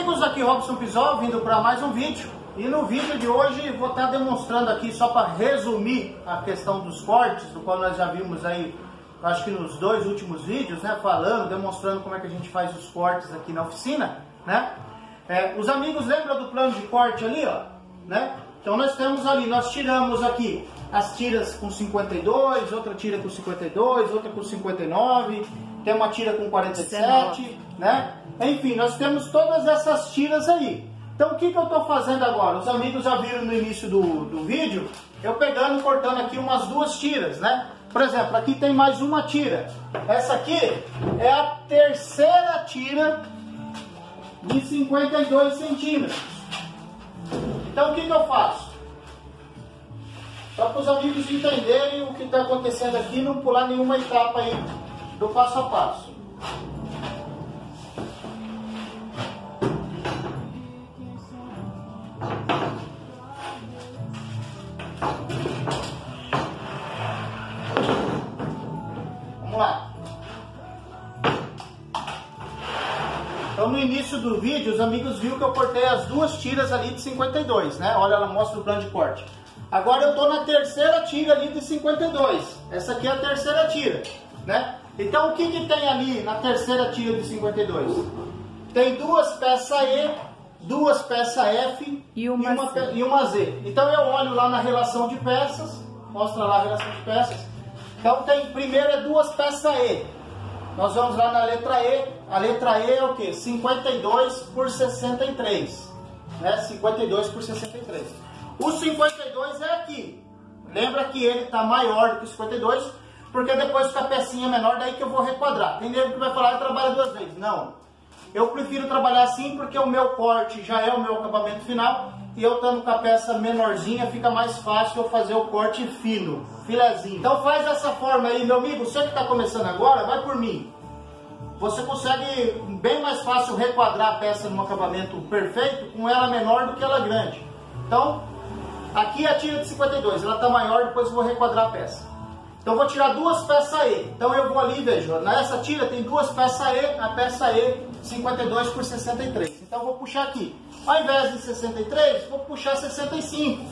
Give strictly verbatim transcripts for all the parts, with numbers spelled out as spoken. amigos, aqui Robson Pizol, vindo para mais um vídeo. E no vídeo de hoje vou estar demonstrando aqui, só para resumir a questão dos cortes, do qual nós já vimos aí, acho que nos dois últimos vídeos, né, falando, demonstrando como é que a gente faz os cortes aqui na oficina, né? É, os amigos lembram do plano de corte ali, ó, né? Então nós temos ali, nós tiramos aqui as tiras com cinquenta e dois, outra tira com cinquenta e dois, outra com cinquenta e nove, tem uma tira com quarenta e sete, né? Enfim, nós temos todas essas tiras aí. Então o que que eu estou fazendo agora? Os amigos já viram no início do, do vídeo, eu pegando e cortando aqui umas duas tiras, né? Por exemplo, aqui tem mais uma tira. Essa aqui é a terceira tira de cinquenta e dois centímetros. Então o que que eu faço? Só para os amigos entenderem o que está acontecendo aqui e não pular nenhuma etapa aí do passo a passo. Então no início do vídeo os amigos viram que eu cortei as duas tiras ali de cinquenta e dois, né? Olha, ela mostra o plano de corte. Agora eu estou na terceira tira ali de cinquenta e dois. Essa aqui é a terceira tira, né? Então o que que tem ali na terceira tira de cinquenta e dois? Tem duas peças E, duas peças F e uma, e uma, Z. E uma Z. Então eu olho lá na relação de peças, mostra lá a relação de peças. Então tem primeiro é duas peças E. Nós vamos lá na letra E. A letra E é o que? cinquenta e dois por sessenta e três. Né? cinquenta e dois por sessenta e três. O cinquenta e dois é aqui. Lembra que ele está maior do que o cinquenta e dois, porque depois fica a pecinha menor, daí que eu vou requadrar. Tem nego que vai falar, trabalha duas vezes. Não. Eu prefiro trabalhar assim, porque o meu corte já é o meu acabamento final. E eu estando com a peça menorzinha, fica mais fácil eu fazer o corte fino, filezinho. Então faz dessa forma aí, meu amigo. Você que está começando agora, vai por mim. Você consegue bem mais fácil requadrar a peça num acabamento perfeito com ela menor do que ela grande. Então, aqui é a tira de cinquenta e dois. Ela está maior, depois eu vou requadrar a peça. Então eu vou tirar duas peças E. Então eu vou ali, veja, nessa tira tem duas peças E, a peça E cinquenta e dois por sessenta e três. Então eu vou puxar aqui. Ao invés de sessenta e três, vou puxar sessenta e cinco.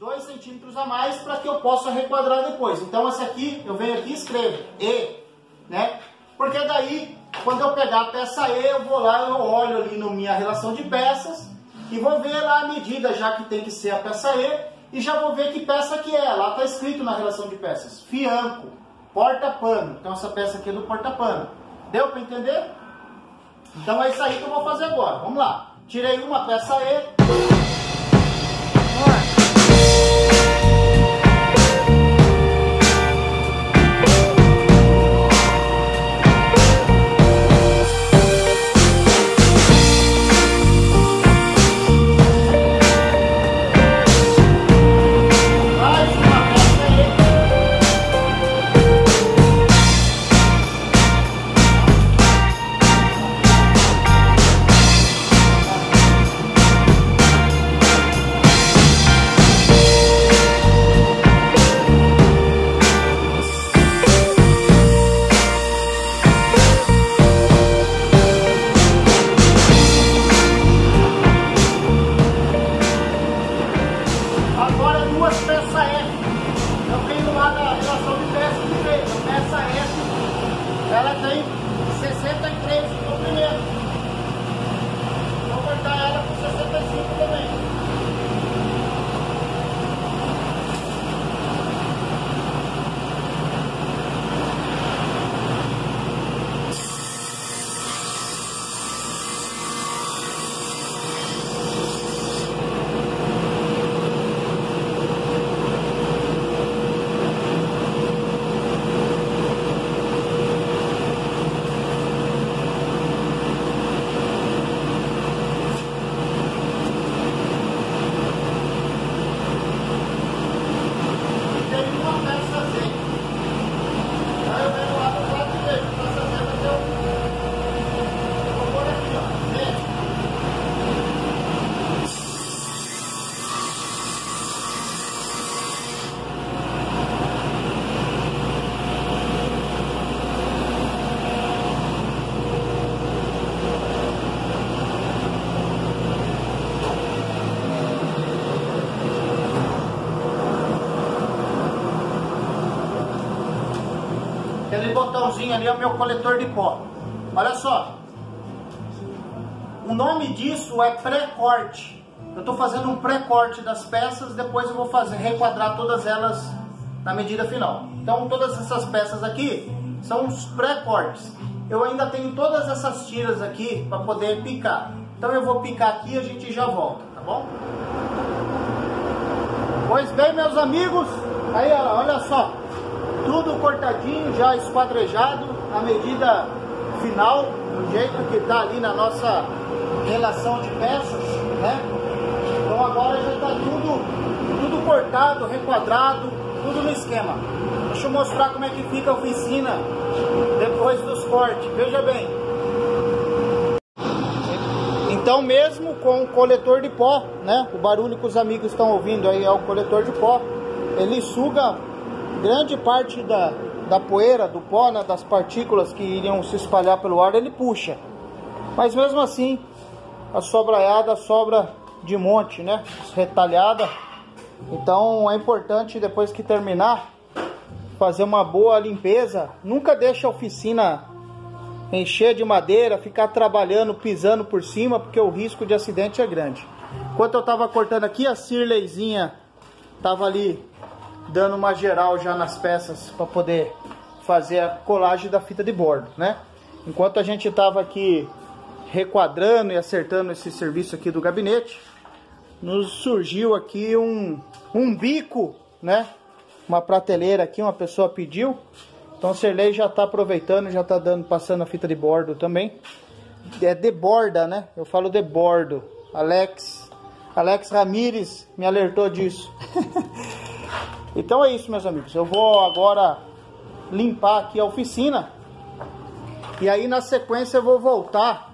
dois centímetros a mais para que eu possa requadrar depois. Então essa aqui, eu venho aqui e escrevo E, né? Porque daí, quando eu pegar a peça E, eu vou lá, eu olho ali na minha relação de peças e vou ver lá a medida, já que tem que ser a peça E. E já vou ver que peça que é. Lá está escrito na relação de peças. Fianco, porta-pano. Então essa peça aqui é do porta-pano. Deu para entender? Então é isso aí que eu vou fazer agora. Vamos lá. Tirei uma peça E. Vamos lá. Aquele botãozinho ali é o meu coletor de pó. Olha só. O nome disso é pré-corte. Eu estou fazendo um pré-corte das peças, depois eu vou fazer, requadrar todas elas na medida final. Então todas essas peças aqui são os pré-cortes. Eu ainda tenho todas essas tiras aqui para poder picar. Então eu vou picar aqui e a gente já volta, tá bom? Pois bem, meus amigos, aí olha só, tudo cortadinho, já esquadrejado, a medida final, do jeito que está ali na nossa relação de peças, né? Então agora já está tudo, tudo cortado, requadrado, tudo no esquema. Deixa eu mostrar como é que fica a oficina depois dos cortes, veja bem. Então mesmo com o coletor de pó, né? O barulho que os amigos estão ouvindo aí é o coletor de pó. Ele suga grande parte da, da poeira, do pó, né? Das partículas que iriam se espalhar pelo ar, ele puxa. Mas mesmo assim, a sobraiada sobra de monte, né? Retalhada. Então é importante, depois que terminar, fazer uma boa limpeza. Nunca deixa a oficina encher de madeira, ficar trabalhando, pisando por cima, porque o risco de acidente é grande. Enquanto eu estava cortando aqui, a Sirleyzinha estava ali dando uma geral já nas peças para poder fazer a colagem da fita de bordo, né? Enquanto a gente estava aqui requadrando e acertando esse serviço aqui do gabinete, nos surgiu aqui um, um bico, né? Uma prateleira aqui, uma pessoa pediu. Então o Sirley já está aproveitando, já está dando, passando a fita de bordo também. É de borda, né? Eu falo de bordo. Alex, Alex Ramires me alertou disso. Então é isso, meus amigos. Eu vou agora limpar aqui a oficina. E aí na sequência eu vou voltar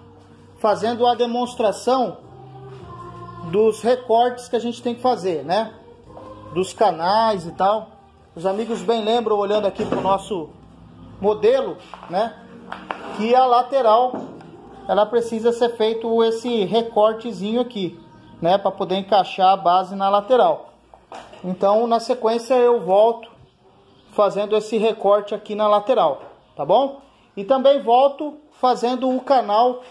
fazendo a demonstração dos recortes que a gente tem que fazer, né? Dos canais e tal. Os amigos bem lembram, olhando aqui para o nosso modelo, né, que a lateral ela precisa ser feito esse recortezinho aqui, né, para poder encaixar a base na lateral. Então, na sequência, eu volto fazendo esse recorte aqui na lateral, tá bom? E também volto fazendo o canal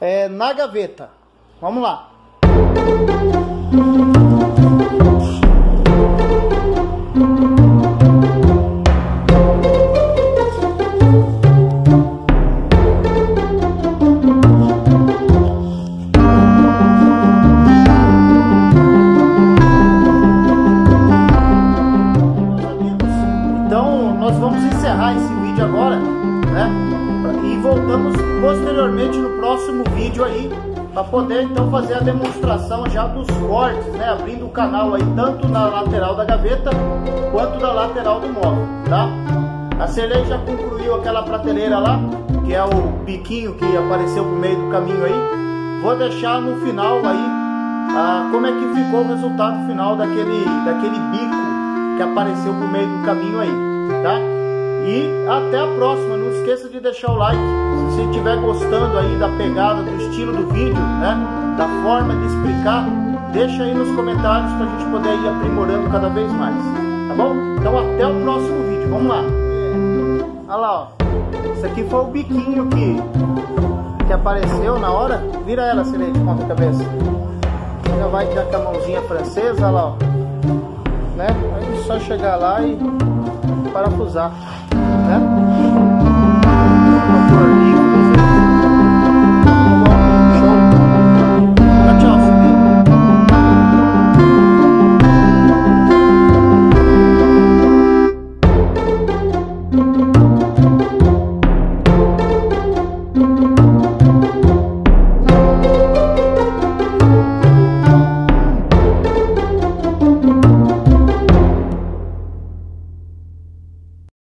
é, na gaveta. Vamos lá! Poder então fazer a demonstração já dos cortes, né? Abrindo o canal aí tanto na lateral da gaveta quanto na lateral do móvel, tá? A Sirley já concluiu aquela prateleira lá, que é o biquinho que apareceu no meio do caminho aí. Vou deixar no final aí ah, como é que ficou o resultado final daquele, daquele bico que apareceu no meio do caminho aí, tá? E até a próxima, não esqueça de deixar o like. Se estiver gostando aí da pegada, do estilo do vídeo, né, da forma de explicar, deixa aí nos comentários para a gente poder ir aprimorando cada vez mais, tá bom? Então até o próximo vídeo, vamos lá! Olha lá, ó, isso aqui foi o biquinho que, que apareceu na hora. Vira ela, Sirley, de ponta cabeça. Já vai dar com a mãozinha francesa, olha lá, ó, né? Aí é só chegar lá e parafusar.